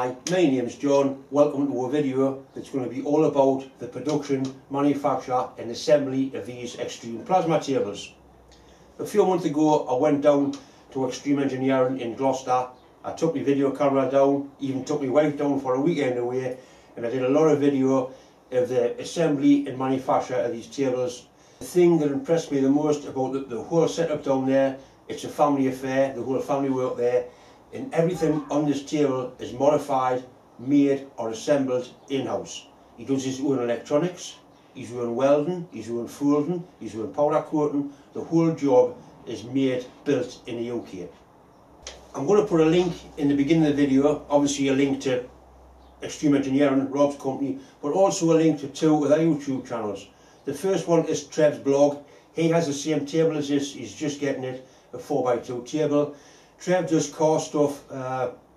Hi, my name's John. Welcome to a video that's going to be all about the production, manufacture and assembly of these Extreme Plasma tables. A few months ago I went down to Extreme Engineering in Gloucester. I took my video camera down, even took my wife down for a weekend away, and I did a lot of video of the assembly and manufacture of these tables. The thing that impressed me the most about the whole setup down there, it's a family affair, the whole family work there. And everything on this table is modified, made or assembled in-house. He does his own electronics, his own welding, his own folding, his own powder coating. The whole job is made, built in the UK. I'm going to put a link in the beginning of the video, obviously a link to Extreme Engineering, Rob's company, but also a link to two of their YouTube channels. The first one is Trev's blog. He has the same table as this, he's just getting it, a 4x2 table. Trev does car stuff,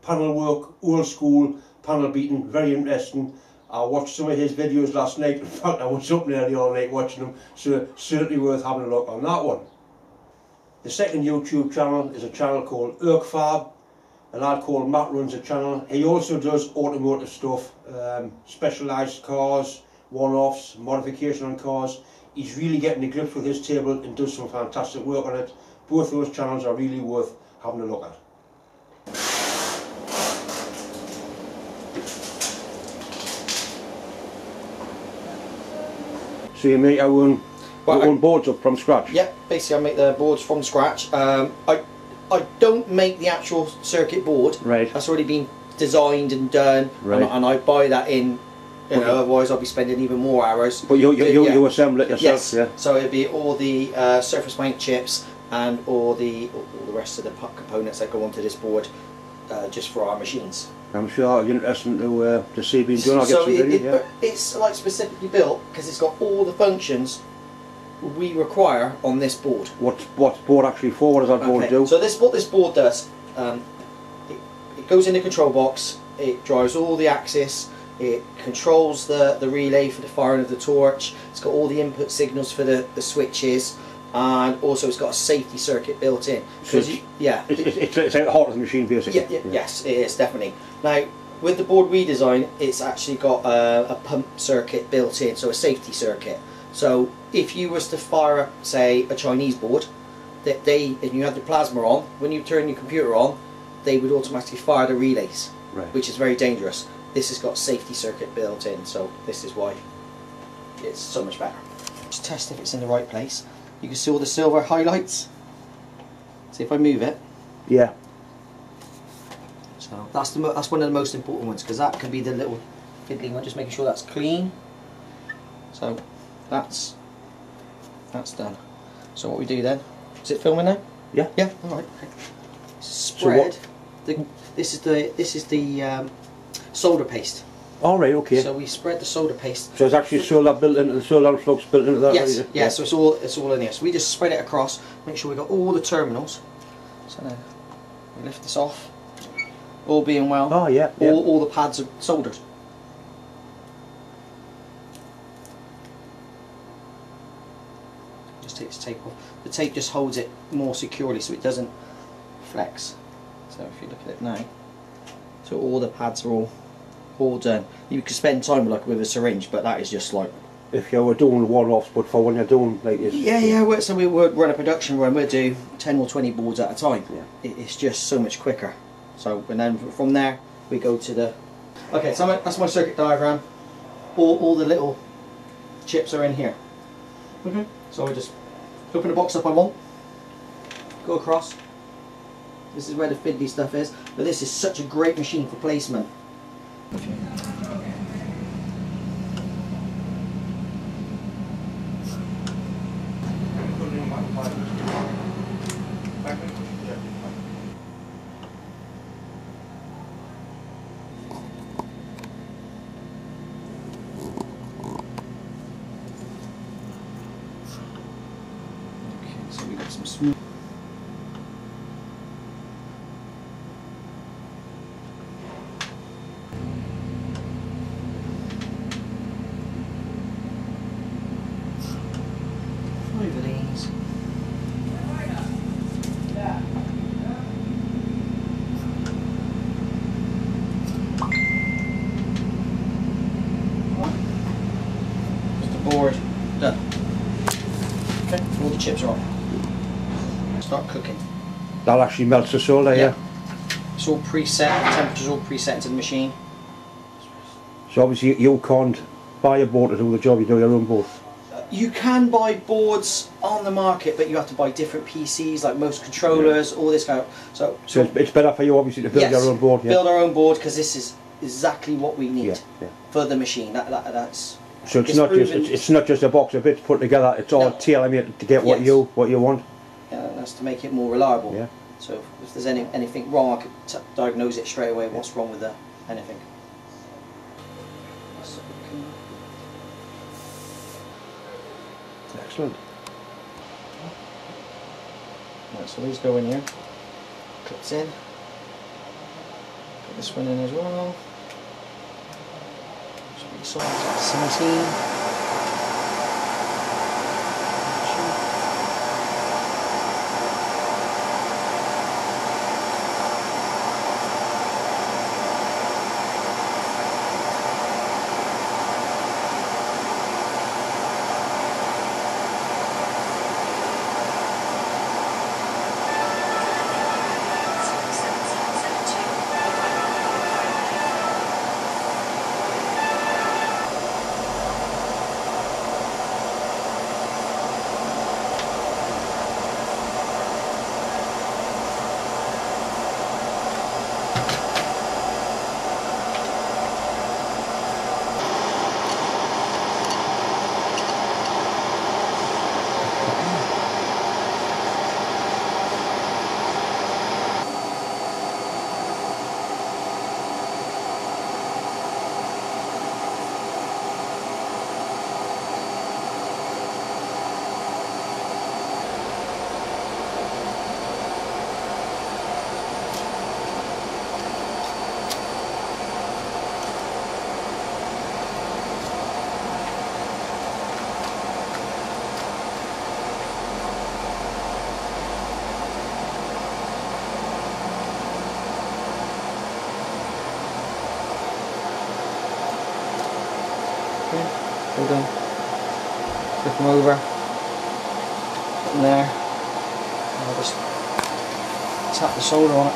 panel work, old school, panel beating, very interesting. I watched some of his videos last night, in fact I was up nearly all night watching them, so certainly worth having a look on that one. The second YouTube channel is a channel called Urkfab. A lad called Matt runs a channel. He also does automotive stuff, specialised cars, one-offs, modification on cars. He's really getting a grip with his table and does some fantastic work on it. Both those channels are really worth having a look at. So you make your own boards up from scratch? Yeah, basically I make the boards from scratch. I don't make the actual circuit board. Right. That's already been designed and done. Right. And I buy that in. You know, otherwise I'll be spending even more hours. But you assemble it yourself? Yes. Yeah. So it'd be all the surface mount chips and all the rest of the components that go onto this board, just for our machines. I'm sure that'll be interesting to see being done. I'll get some video. It's like specifically built because it's got all the functions we require on this board. What's board actually for? What does that board do? So what this board does, it goes in the control box. It drives all the axis. It controls the relay for the firing of the torch. It's got all the input signals for the switches. And also it's got a safety circuit built in. So it's at the heart of the machine basically. Yes, it is definitely. Now with the board we design, it's actually got a pump circuit built in, so a safety circuit. So if you was to fire up, say, a Chinese board, and you had the plasma on, when you turn your computer on, they would automatically fire the relays, right, which is very dangerous. This has got safety circuit built in, so this is why it's so much better. Just test if it's in the right place. You can see all the silver highlights. See if I move it. Yeah. So that's one of the most important ones, because that could be the little fiddly one. Just making sure that's clean. So that's done. So what we do then? Is it filming now? Yeah. Yeah. All right. Okay. Spread. So this is the solder paste. All right, okay. So we spread the solder paste. So it's actually solar built into the solar flux built into that. Yes, yeah. So it's all in here. So we just spread it across. Make sure we got all the terminals. So now we lift this off. All being well. Oh yeah. All the pads are soldered. Just take this tape off. The tape just holds it more securely, so it doesn't flex. So if you look at it now, so all the pads are all done. You could spend time like with a syringe, but that is just like if you were doing one-offs, but for when you're doing like this. Yeah. So we would run a production run. We'd do 10 or 20 boards at a time. Yeah. It's just so much quicker. So and then from there we go to the. Okay, so that's my circuit diagram. All the little chips are in here. Mm-hmm. So I just open the box up I want. Go across. This is where the fiddly stuff is, but this is such a great machine for placement. Okay, so we got some smooth. That actually melts the solder, yeah. It's all preset, the temperature's all preset into the machine. So obviously you can't buy a board to do the job, you do your own board. You can buy boards on the market, but you have to buy different PCs, like most controllers, all this kind of... So it's better for you obviously to build your own board. Yeah. Build our own board, because this is exactly what we need for the machine. That's so it's not just a box of bits put together. It's all tailor-made to get what you want. Yeah, and that's to make it more reliable. Yeah. So if there's anything wrong, I could diagnose it straight away. What's wrong with the, anything? Excellent. Right, so these go in here. Clips in. Put this one in as well. Should be size 17. All done. Flip them over. Put them there. And I'll just tap the solder on it.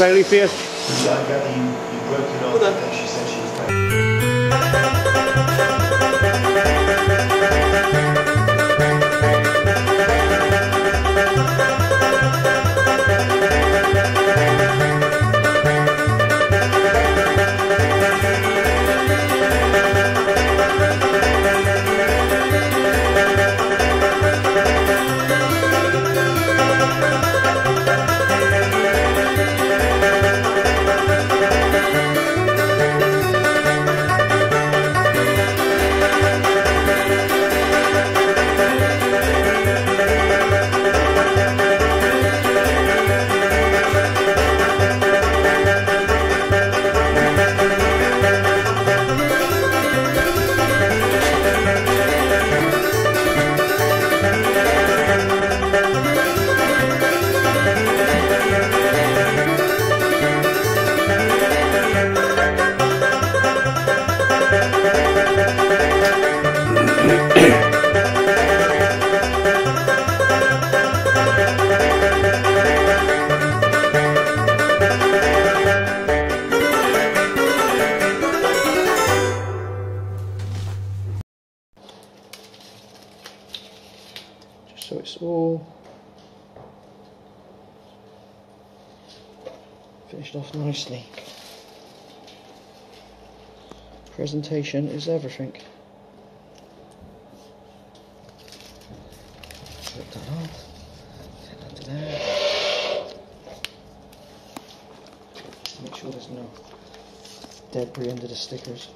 Very fierce. so it's all finished off nicely. Presentation is everything. Take that off. Take that to there. Make sure there's no debris under the stickers.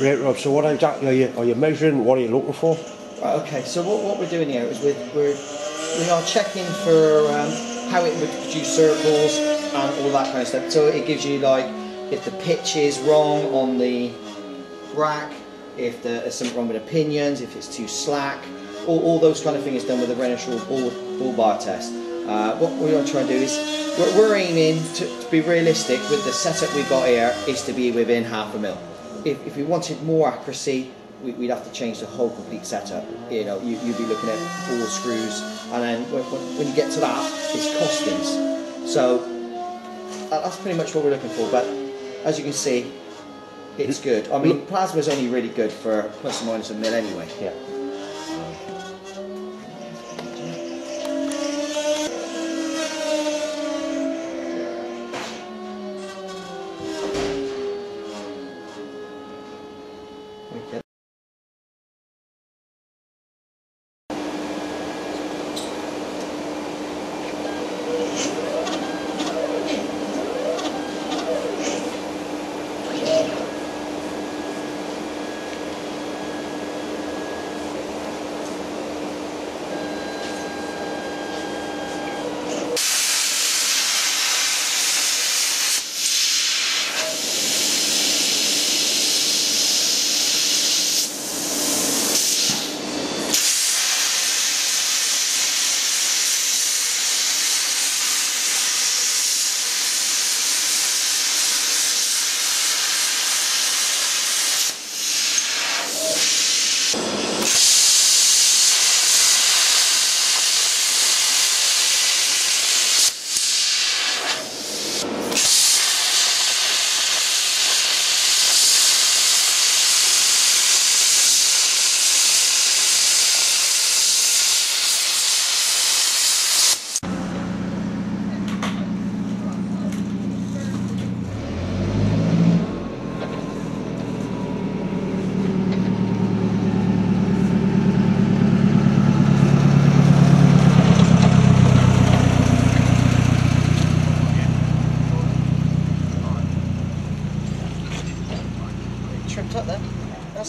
Right, Rob, so what exactly are you measuring? What are you looking for? Right, okay, so what we're doing here is we are checking for how it would produce circles and all that kind of stuff. So it gives you, like, if the pitch is wrong on the rack, if there's something wrong with the pinions, if it's too slack, all those kind of things done with the Renishall ball bar test. What we want to try and do is we're aiming to be realistic with the setup we've got here is to be within half a mil. If we wanted more accuracy, we'd have to change the whole complete setup. You know, you'd be looking at all screws, and then when you get to that, it's costings. So that's pretty much what we're looking for. But as you can see, it's good. I mean, plasma is only really good for plus or minus a mil anyway. Yeah.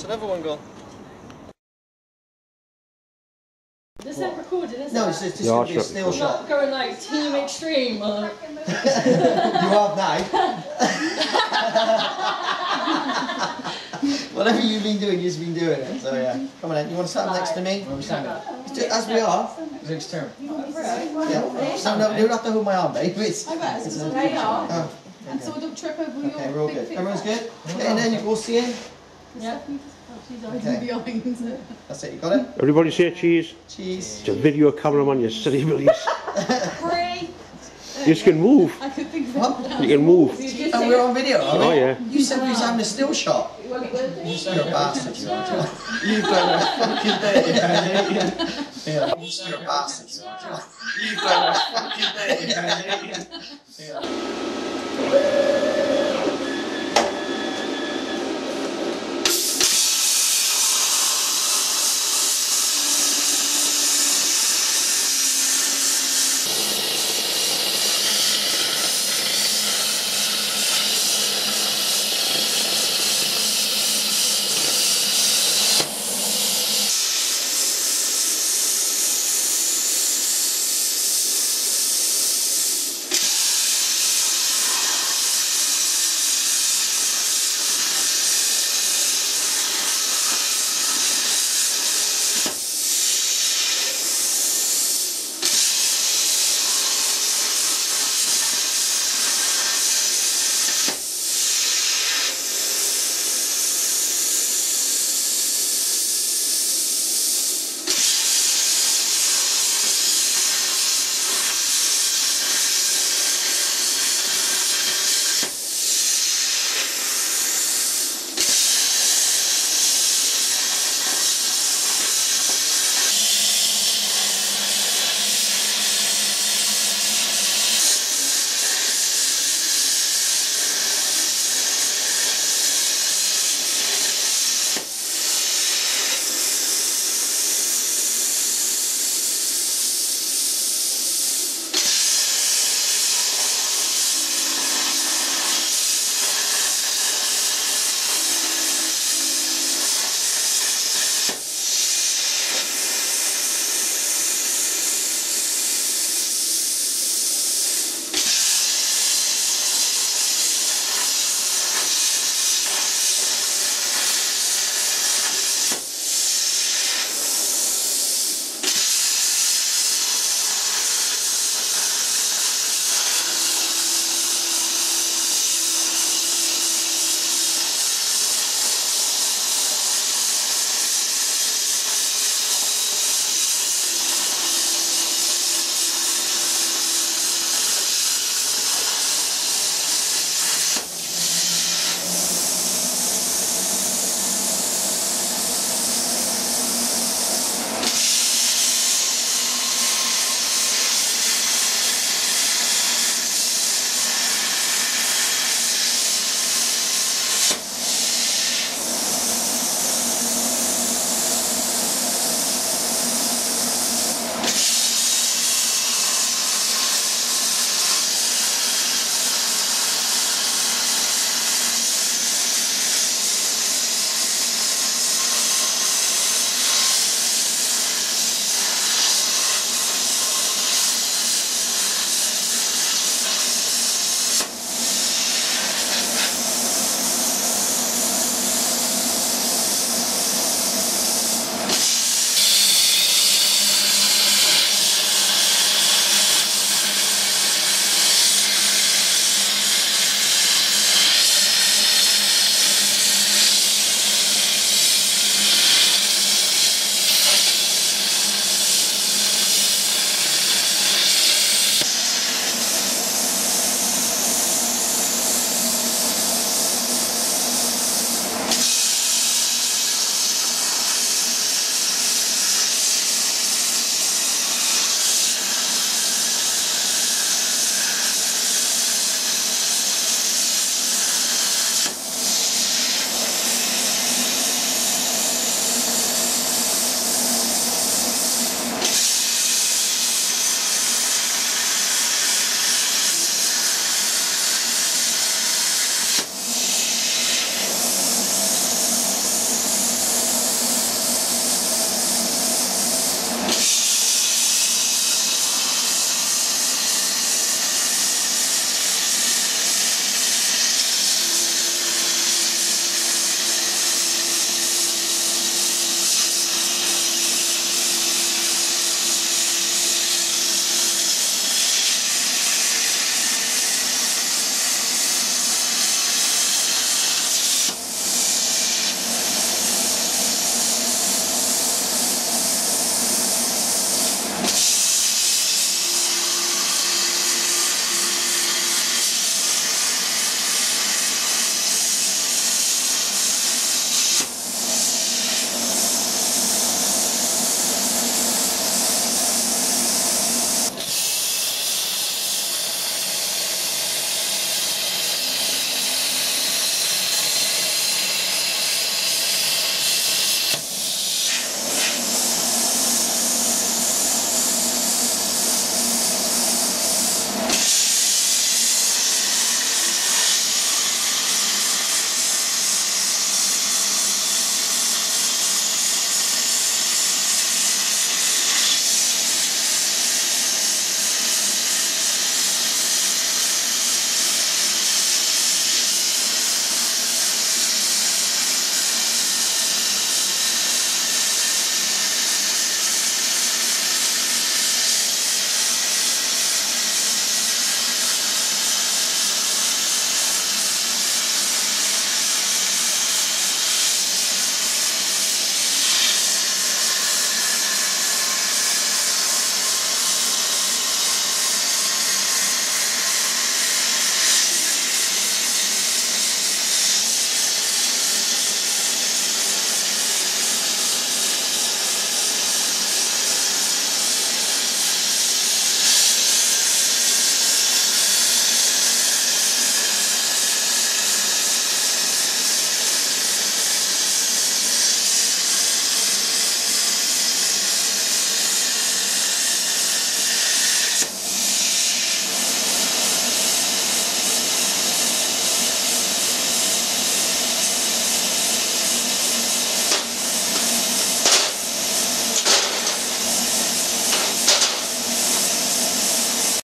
Another one gone. This isn't recorded, is it? No, it's just going to be a still shot. Not going like Team Extreme. You are now. Whatever you've been doing, you've been doing it. So yeah, come on then. You want to stand next to me? Where are we standing? As we are. It's turn. Yeah. Stand up. You'll have to hold my arm, babe. It's right on. And so don't trip over your. Okay, we're all good. Everyone's good. Getting in. You're all seeing. Yeah. Okay. That's it, you got it? Everybody say cheese. Cheese. It's a video cameraman, you silly millies. You can move. I could think of that. You can move. And we're on video, aren't we? Oh, yeah. You said we was having a still shot. You're a bastard, you are. You've done a fucking day. You're a bastard, you are. You've done a fucking day.